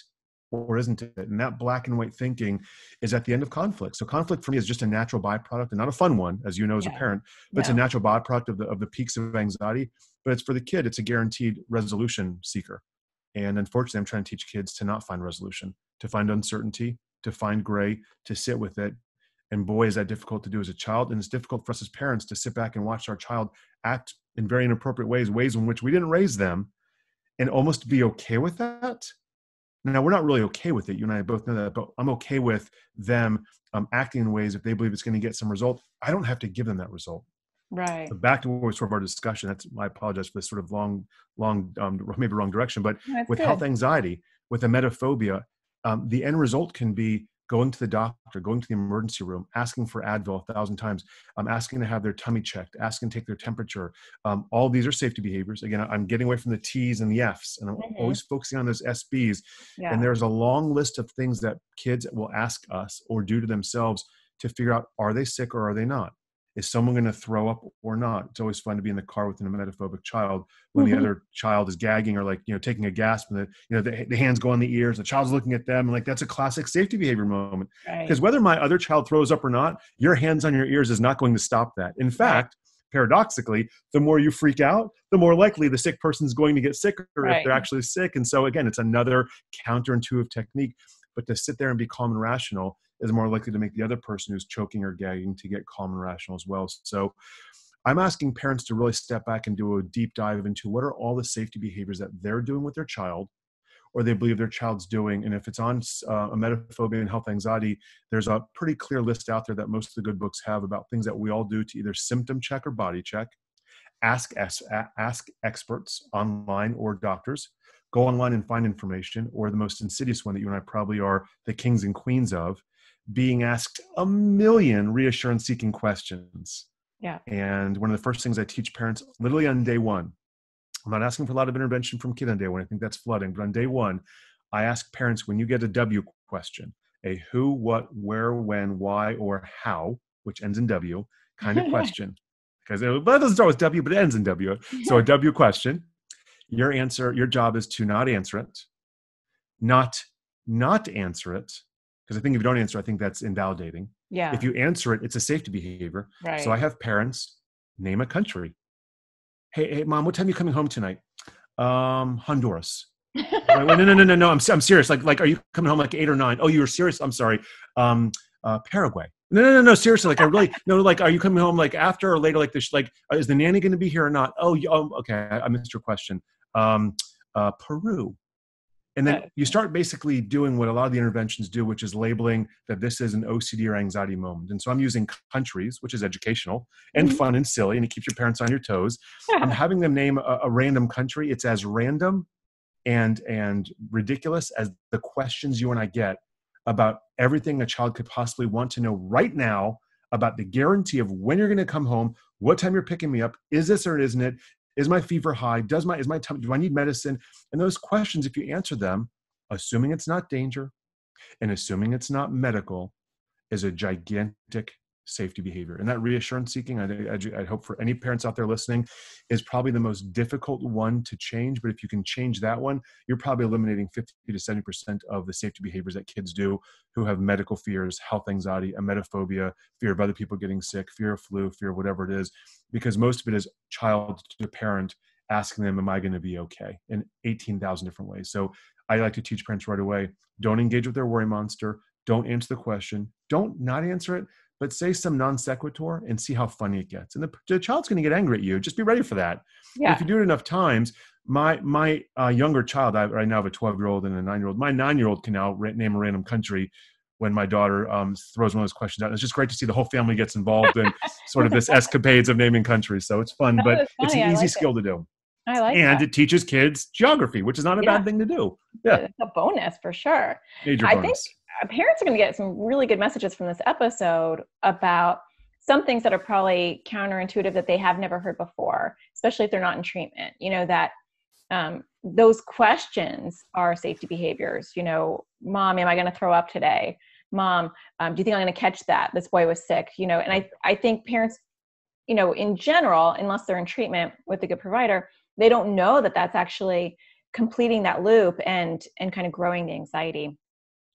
or isn't it? And that black and white thinking is at the end of conflict. So conflict for me is just a natural byproduct, and not a fun one, as you know, as yeah. a parent, but no. it's a natural byproduct of the, of the peaks of anxiety. But it's for the kid, it's a guaranteed resolution seeker. And unfortunately, I'm trying to teach kids to not find resolution, to find uncertainty, to find gray, to sit with it. And boy, is that difficult to do as a child. And it's difficult for us as parents to sit back and watch our child act in very inappropriate ways, ways in which we didn't raise them, and almost be okay with that. Now, we're not really okay with it. You and I both know that, but I'm okay with them um, acting in ways if they believe it's going to get some result. I don't have to give them that result. Right. So back to where we sort of our discussion. That's, I apologize for this sort of long, long, um, maybe wrong direction, but that's with good. Health anxiety, with emetophobia, um, the end result can be going to the doctor, going to the emergency room, asking for Advil a thousand times, um, asking to have their tummy checked, asking to take their temperature. Um, all these are safety behaviors. Again, I'm getting away from the T's and the F's, and I'm mm-hmm. always focusing on those S B's. Yeah. And there's a long list of things that kids will ask us or do to themselves to figure out, are they sick or are they not? Is someone going to throw up or not? It's always fun to be in the car with an emetophobic child when mm-hmm. the other child is gagging or like, you know, taking a gasp and the, you know, the, the hands go on the ears, the child's looking at them. And like, that's a classic safety behavior moment. Because right. whether my other child throws up or not, your hands on your ears is not going to stop that. In fact, paradoxically, the more you freak out, the more likely the sick person's going to get sicker right. if they're actually sick. And so again, it's another counterintuitive technique, but to sit there and be calm and rational is more likely to make the other person who's choking or gagging to get calm and rational as well. So I'm asking parents to really step back and do a deep dive into what are all the safety behaviors that they're doing with their child or they believe their child's doing. And if it's on uh, emetophobia and health anxiety, there's a pretty clear list out there that most of the good books have about things that we all do to either symptom check or body check, ask, ask experts online or doctors, go online and find information, or the most insidious one that you and I probably are the kings and queens of, being asked a million reassurance-seeking questions. Yeah. And one of the first things I teach parents literally on day one, I'm not asking for a lot of intervention from kid on day one. I think that's flooding. But on day one, I ask parents, when you get a W question, a who, what, where, when, why, or how, which ends in W kind of question, because it doesn't start with W, but it ends in W. So a W question, your answer, your job is to not answer it, not not answer it, because I think if you don't answer, I think that's invalidating. Yeah. If you answer it, it's a safety behavior. Right. So I have parents name a country. Hey, hey, mom, what time are you coming home tonight? Um, Honduras. Like, no, no, no, no, no. I'm I'm serious. Like, like, are you coming home like eight or nine? Oh, you were serious. I'm sorry. Um, uh, Paraguay. No, no, no, no. Seriously, like, I really no. Like, are you coming home like after or later? Like this. Like, uh, is the nanny going to be here or not? Oh, you, oh, okay. I, I missed your question. Um, uh, Peru. And then you start basically doing what a lot of the interventions do, which is labeling that this is an O C D or anxiety moment. And so I'm using countries, which is educational and mm-hmm. fun and silly, and it keeps your parents on your toes. Yeah. I'm having them name a, a random country. It's as random and, and ridiculous as the questions you and I get about everything a child could possibly want to know right now about the guarantee of when you're going to come home, what time you're picking me up, is this or isn't it? Is my fever high? Does my, is my tummy, do I need medicine? And those questions, if you answer them, assuming it's not danger and assuming it's not medical, is a gigantic safety behavior. And that reassurance seeking, I, I, I hope for any parents out there listening, is probably the most difficult one to change. But if you can change that one, you're probably eliminating fifty to seventy percent of the safety behaviors that kids do who have medical fears, health anxiety, emetophobia, fear of other people getting sick, fear of flu, fear of whatever it is, because most of it is child to parent asking them, am I going to be okay, in eighteen thousand different ways. So I like to teach parents right away, don't engage with their worry monster. Don't answer the question. Don't not answer it, but say some non sequitur and see how funny it gets. And the, the child's going to get angry at you. Just be ready for that. Yeah. If you do it enough times, my my uh, younger child, I right now have a twelve-year-old and a nine-year-old. My nine-year-old can now name a random country when my daughter um, throws one of those questions out. It's just great to see the whole family gets involved in sort of this escapades of naming countries. So it's fun, that but it's an I easy like skill it. to do. I like and that. It teaches kids geography, which is not a yeah. bad thing to do. Yeah, it's a bonus for sure. Major I bonus. think. Parents are going to get some really good messages from this episode about some things that are probably counterintuitive that they have never heard before, especially if they're not in treatment, you know, that um, those questions are safety behaviors. You know, mom, am I going to throw up today? Mom, um, do you think I'm going to catch that? This boy was sick, you know, and I, I think parents, you know, in general, unless they're in treatment with a good provider, they don't know that that's actually completing that loop and, and kind of growing the anxiety.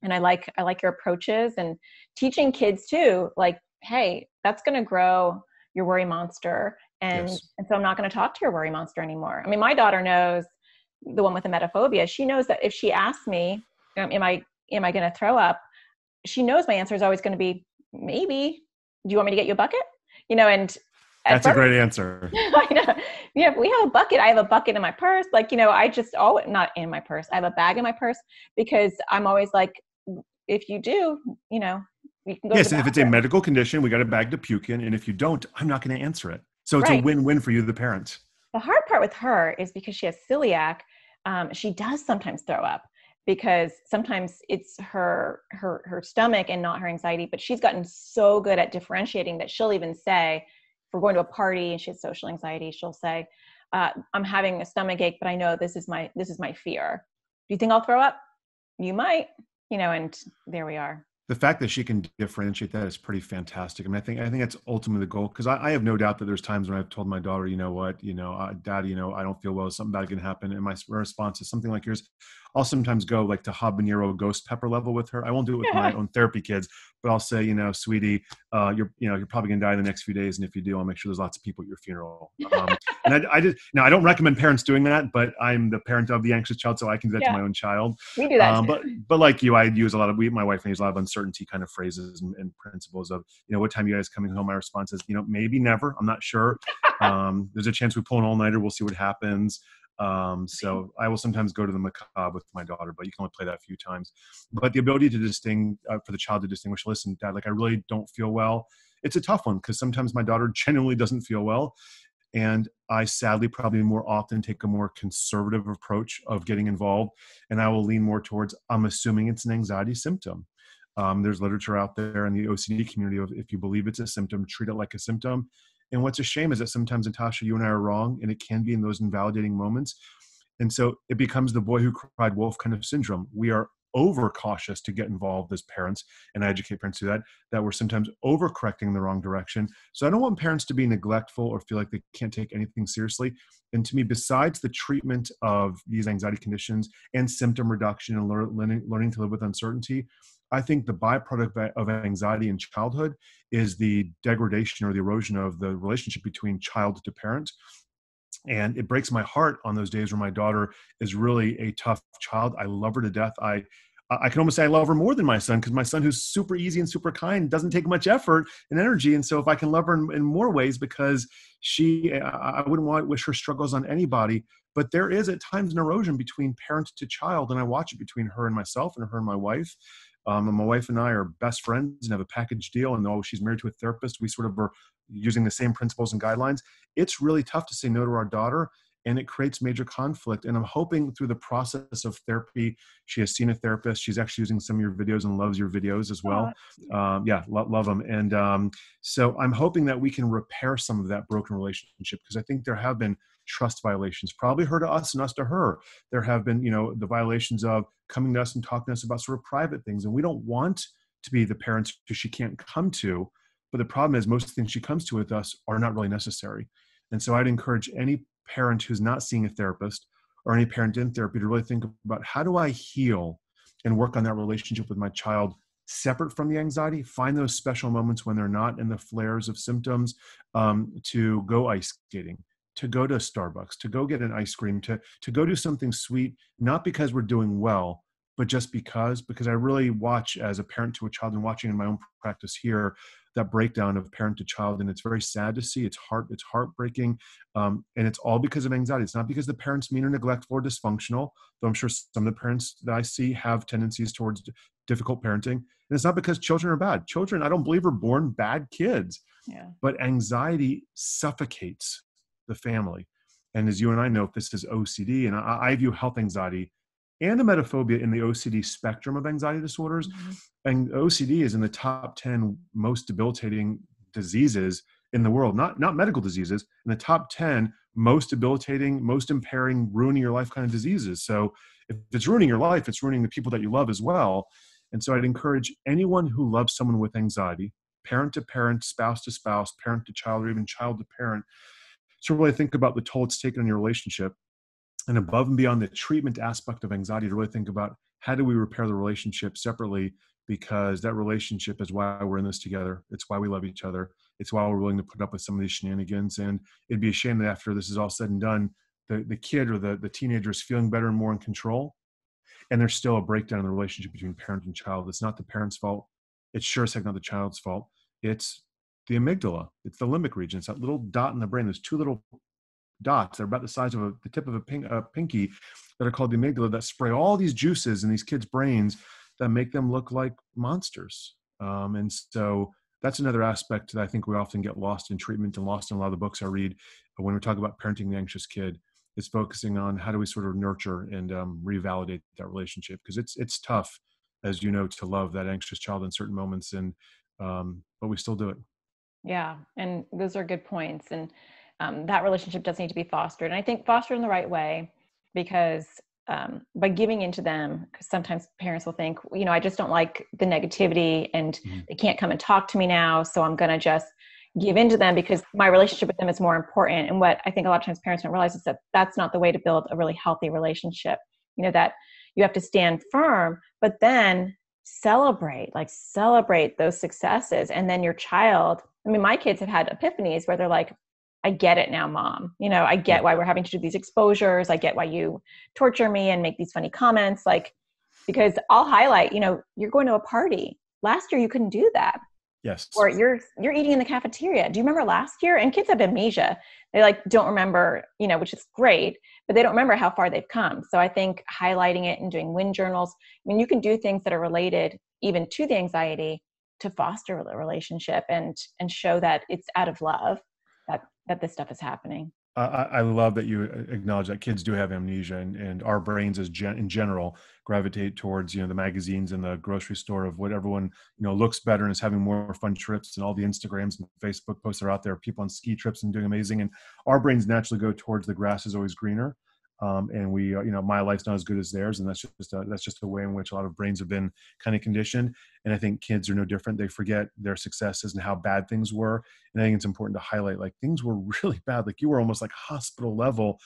And I like, I like your approaches and teaching kids too, like, hey, that's going to grow your worry monster. And, yes. and so I'm not going to talk to your worry monster anymore. I mean, my daughter knows, the one with emetophobia, she knows that if she asks me, um, am I, am I going to throw up? She knows my answer is always going to be, maybe, do you want me to get you a bucket? You know, and that's a great answer. I know. Yeah, we have a bucket. I have a bucket in my purse. Like, you know, I just always, not in my purse. I have a bag in my purse because I'm always like, if you do, you know, you can go yes, to Yes, if it's a medical condition, we got a bag to puke in. And if you don't, I'm not going to answer it. So it's right. a win-win for you, the parent. The hard part with her is because she has celiac, um, she does sometimes throw up because sometimes it's her, her, her stomach and not her anxiety. But she's gotten so good at differentiating that she'll even say, if we're going to a party and she has social anxiety, she'll say, uh, I'm having a stomach ache, but I know this is my this is my fear. Do you think I'll throw up? You might. You know, and there we are. The fact that she can differentiate that is pretty fantastic. I mean, I think I think that's ultimately the goal, because I, I have no doubt that there's times when I've told my daughter, you know what, you know, uh, Dad, you know, I don't feel well. Something bad can happen. And my response is something like yours. I'll sometimes go like to habanero ghost pepper level with her. I won't do it with yeah. my own therapy kids, but I'll say, you know, sweetie, uh, you're you know you're probably gonna die in the next few days, and if you do, I'll make sure there's lots of people at your funeral. Um, and I, I just now I don't recommend parents doing that, but I'm the parent of the anxious child, so I can do that yeah. to my own child. We do that. Um, but but like you, I use a lot of we my wife and I use a lot of uncertainty kind of phrases and, and principles of, you know, what time are you guys coming home? My response is, you know, maybe never. I'm not sure. Um, there's a chance we pull an all-nighter. We'll see what happens. Um, so I will sometimes go to the macabre with my daughter, but you can only play that a few times. But the ability to distinguish, uh, for the child to distinguish, listen, Dad, like I really don't feel well. It's a tough one because sometimes my daughter genuinely doesn't feel well. And I sadly probably more often take a more conservative approach of getting involved. And I will lean more towards, I'm assuming it's an anxiety symptom. Um, there's literature out there in the O C D community of if you believe it's a symptom, treat it like a symptom. And what's a shame is that sometimes, Natasha, you and I are wrong, and it can be in those invalidating moments. And so it becomes the boy who cried wolf kind of syndrome. We are overcautious to get involved as parents, and I educate parents to that, that we're sometimes overcorrecting in the wrong direction. So I don't want parents to be neglectful or feel like they can't take anything seriously. And to me, besides the treatment of these anxiety conditions and symptom reduction and learning, learning to live with uncertainty, I think the byproduct of anxiety in childhood is the degradation or the erosion of the relationship between child to parent. And it breaks my heart on those days where my daughter is really a tough child. I love her to death. I I can almost say I love her more than my son, because my son, who's super easy and super kind, doesn't take much effort and energy. And so if I can love her in, in more ways, because she, I wouldn't want to wish her struggles on anybody, but there is at times an erosion between parent to child. And I watch it between her and myself and her and my wife. Um, and my wife and I are best friends and have a package deal. And though she's married to a therapist, we sort of are using the same principles and guidelines. It's really tough to say no to our daughter, and it creates major conflict. And I'm hoping through the process of therapy, she has seen a therapist. She's actually using some of your videos and loves your videos as well. Um, yeah, lo- love them. And um, so I'm hoping that we can repair some of that broken relationship, because I think there have been trust violations, probably her to us and us to her. There have been, you know, the violations of coming to us and talking to us about sort of private things. And we don't want to be the parents who she can't come to. But the problem is most of the things she comes to with us are not really necessary. And so I'd encourage any parent who's not seeing a therapist or any parent in therapy to really think about, how do I heal and work on that relationship with my child separate from the anxiety? Find those special moments when they're not in the flares of symptoms, um, to go ice skating, to go to Starbucks, to go get an ice cream, to, to go do something sweet, not because we're doing well, but just because, because I really watch as a parent to a child and watching in my own practice here, that breakdown of parent to child. And it's very sad to see. It's heart, it's heartbreaking. Um, and it's all because of anxiety. It's not because the parents mean or neglectful or dysfunctional, though I'm sure some of the parents that I see have tendencies towards difficult parenting. And it's not because children are bad. Children, I don't believe, are born bad kids. Yeah. But anxiety suffocates the family. And as you and I know, this is O C D. And I, I view health anxiety and emetophobia in the O C D spectrum of anxiety disorders. Mm-hmm. And O C D is in the top ten most debilitating diseases in the world, not, not medical diseases, in the top ten most debilitating, most impairing, ruining your life kind of diseases. So if it's ruining your life, it's ruining the people that you love as well. And so I'd encourage anyone who loves someone with anxiety, parent to parent, spouse to spouse, parent to child, or even child to parent, to really think about the toll it's taken on your relationship. And above and beyond the treatment aspect of anxiety, to really think about how do we repair the relationship separately, because that relationship is why we're in this together. It's why we love each other. It's why we're willing to put up with some of these shenanigans. And it'd be a shame that after this is all said and done, the, the kid or the, the teenager is feeling better and more in control. And there's still a breakdown in the relationship between parent and child. It's not the parent's fault. It's sure as heck not the child's fault. It's the amygdala. It's the limbic region. It's that little dot in the brain. There's two little dots. They're about the size of a, the tip of a, pink, a pinky that are called the amygdala, that spray all these juices in these kids' brains that make them look like monsters. Um, and so that's another aspect that I think we often get lost in treatment and lost in a lot of the books I read. When we talk about parenting the anxious kid, it's focusing on how do we sort of nurture and um, revalidate that relationship? Because it's, it's tough, as you know, to love that anxious child in certain moments, and um, but we still do it. Yeah. And those are good points. And Um, that relationship does need to be fostered. And I think fostered in the right way, because um, by giving into them, because sometimes parents will think, you know, I just don't like the negativity and mm-hmm. they can't come and talk to me now. So I'm going to just give into them because my relationship with them is more important. And what I think a lot of times parents don't realize is that that's not the way to build a really healthy relationship. You know, that you have to stand firm, but then celebrate, like celebrate those successes. And then your child, I mean, my kids have had epiphanies where they're like, I get it now, Mom. You know, I get why we're having to do these exposures. I get why you torture me and make these funny comments. Like, because I'll highlight, you know, you're going to a party. Last year, you couldn't do that. Yes. Or you're, you're eating in the cafeteria. Do you remember last year? And kids have amnesia. They like, don't remember, you know, which is great, but they don't remember how far they've come. So I think highlighting it and doing win journals, I mean, you can do things that are related even to the anxiety to foster a relationship and, and show that it's out of love that, that this stuff is happening. Uh, I love that you acknowledge that kids do have amnesia, and, and our brains as gen- in general gravitate towards, you know, the magazines and the grocery store of what everyone, you know, looks better and is having more fun trips, and all the Instagrams and Facebook posts are out there, people on ski trips and doing amazing. And our brains naturally go towards the grass is always greener. Um, and we, you know, my life's not as good as theirs. And that's just, a, that's just the way in which a lot of brains have been kind of conditioned. And I think kids are no different. They forget their successes and how bad things were. And I think it's important to highlight, like, things were really bad. Like, you were almost like hospital level,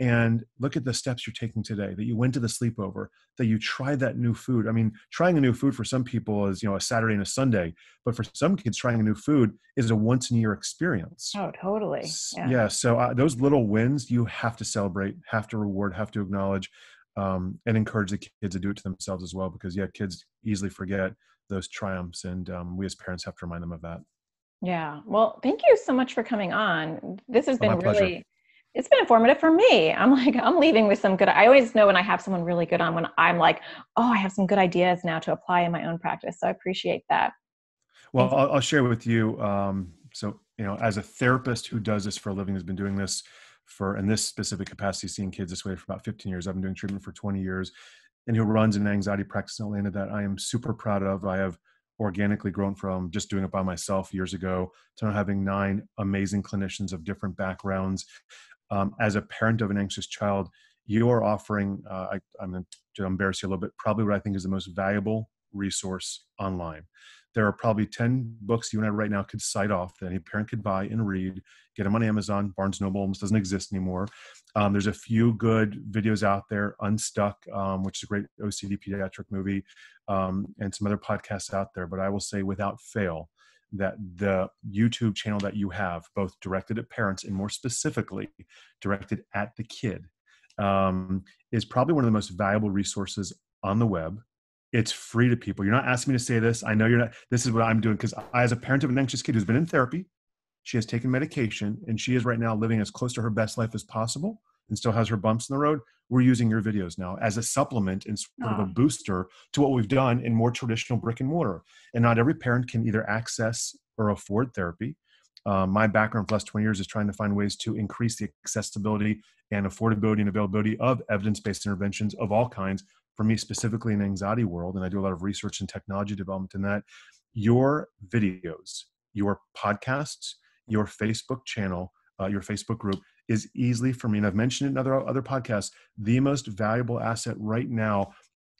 and look at the steps you're taking today, that you went to the sleepover, that you tried that new food. I mean, trying a new food for some people is, you know, a Saturday and a Sunday, but for some kids, trying a new food is a once in a year experience. Oh, totally. Yeah. yeah so uh, those little wins, you have to celebrate, have to reward, have to acknowledge, um, and encourage the kids to do it to themselves as well, because yeah, kids easily forget those triumphs. And um, we as parents have to remind them of that. Yeah. Well, thank you so much for coming on. This has oh, been really... Pleasure. It's been informative for me. I'm like, I'm leaving with some good, I always know when I have someone really good on, when I'm like, oh, I have some good ideas now to apply in my own practice. So I appreciate that. Well, I'll, I'll share with you. Um, so, you know, as a therapist who does this for a living, has been doing this for, in this specific capacity, seeing kids this way for about fifteen years, I've been doing treatment for twenty years, and who runs an anxiety practice in Atlanta that I am super proud of. I have organically grown from just doing it by myself years ago to now having nine amazing clinicians of different backgrounds. Um, as a parent of an anxious child, you are offering, uh, I, I'm going to embarrass you a little bit, probably what I think is the most valuable resource online. There are probably ten books you and I right now could cite off that any parent could buy and read, get them on Amazon. Barnes and Noble almost doesn't exist anymore. Um, there's a few good videos out there, Unstuck, um, which is a great O C D pediatric movie, um, and some other podcasts out there. But I will say without fail, that the YouTube channel that you have, both directed at parents and more specifically directed at the kid, um, is probably one of the most valuable resources on the web. It's free to people. You're not asking me to say this. I know you're not. This is what I'm doing, because I, as a parent of an anxious kid who's been in therapy, she has taken medication, and she is right now living as close to her best life as possible and still has her bumps in the road. We're using your videos now as a supplement and sort of a booster to what we've done in more traditional brick and mortar. And not every parent can either access or afford therapy. Uh, my background for the last twenty years is trying to find ways to increase the accessibility and affordability and availability of evidence-based interventions of all kinds, for me specifically in the anxiety world. And I do a lot of research and technology development in that. Your videos, your podcasts, your Facebook channel, uh, your Facebook group, is easily, for me, and I've mentioned it in other, other podcasts, the most valuable asset right now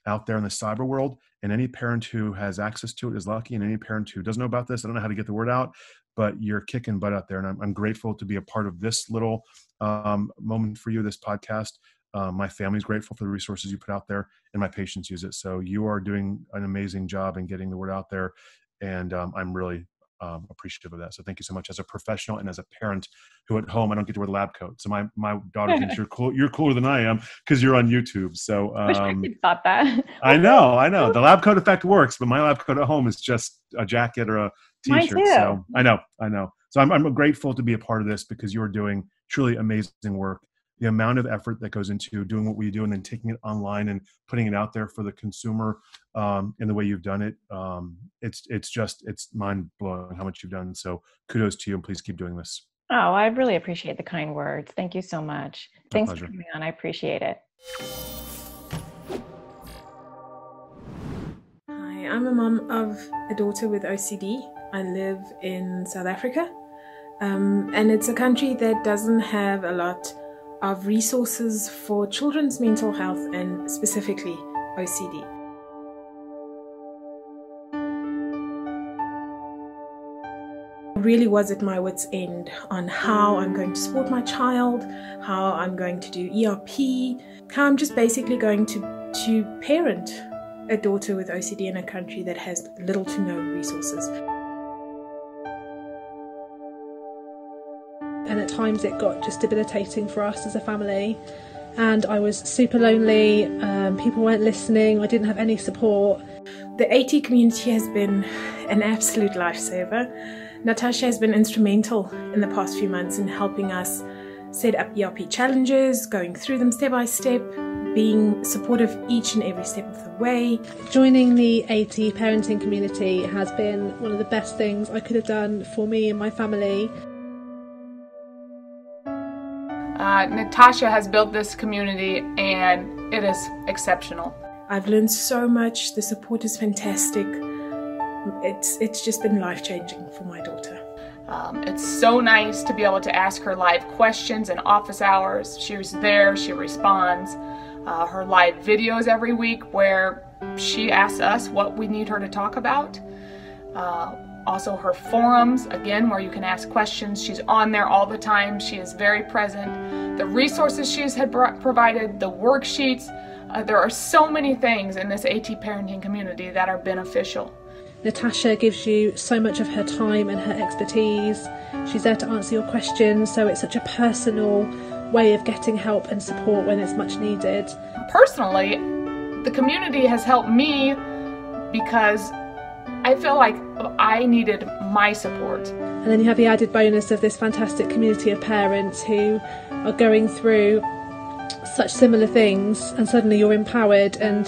out there in the cyber world. And any parent who has access to it is lucky. And any parent who doesn't know about this, I don't know how to get the word out, but you're kicking butt out there. And I'm, I'm grateful to be a part of this little um, moment for you, this podcast. Uh, my family's grateful for the resources you put out there, and my patients use it. So you are doing an amazing job in getting the word out there. And um, I'm really Um, appreciative of that. So thank you so much, as a professional and as a parent who at home, I don't get to wear the lab coat. So my, my daughter thinks you're cool. You're cooler than I am because you're on YouTube. So um, wish I could thought that. I know, I know. The lab coat effect works, but my lab coat at home is just a jacket or a t-shirt. So I know, I know. So I'm, I'm grateful to be a part of this, because you're doing truly amazing work. The amount of effort that goes into doing what we do and then taking it online and putting it out there for the consumer, um, in the way you've done it, um, it's it's just, it's mind-blowing how much you've done. So kudos to you, and please keep doing this. Oh, I really appreciate the kind words. Thank you so much. Thanks for coming on. I appreciate it. Hi, I'm a mom of a daughter with O C D. I live in South Africa, um, and it's a country that doesn't have a lot of resources for children's mental health, and specifically O C D. I really was at my wit's end on how I'm going to support my child, how I'm going to do E R P, how I'm just basically going to, to parent a daughter with O C D in a country that has little to no resources. And at times it got just debilitating for us as a family, and I was super lonely. Um, people weren't listening, I didn't have any support. The AT community has been an absolute lifesaver. Natasha has been instrumental in the past few months in helping us set up E R P challenges, going through them step by step, being supportive each and every step of the way. Joining the AT parenting community has been one of the best things I could have done for me and my family. Uh, Natasha has built this community, and it is exceptional. I've learned so much. The support is fantastic. It's, it's just been life-changing for my daughter. Um, it's so nice to be able to ask her live questions in office hours. She was there, she responds. Uh, her live videos every week where she asks us what we need her to talk about. Uh, Also her forums, again, where you can ask questions. She's on there all the time. She is very present. The resources she's had provided, the worksheets, uh, there are so many things in this AT parenting community that are beneficial. Natasha gives you so much of her time and her expertise. She's there to answer your questions, so it's such a personal way of getting help and support when it's much needed. Personally, the community has helped me because I feel like I needed my support. And then you have the added bonus of this fantastic community of parents who are going through such similar things, and suddenly you're empowered and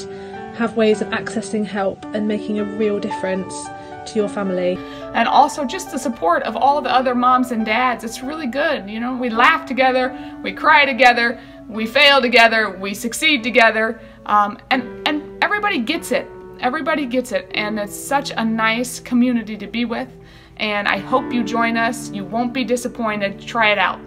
have ways of accessing help and making a real difference to your family. And also just the support of all the other moms and dads. It's really good, you know, we laugh together, we cry together, we fail together, we succeed together, um, and, and everybody gets it. Everybody gets it, and it's such a nice community to be with, and I hope you join us. You won't be disappointed. Try it out.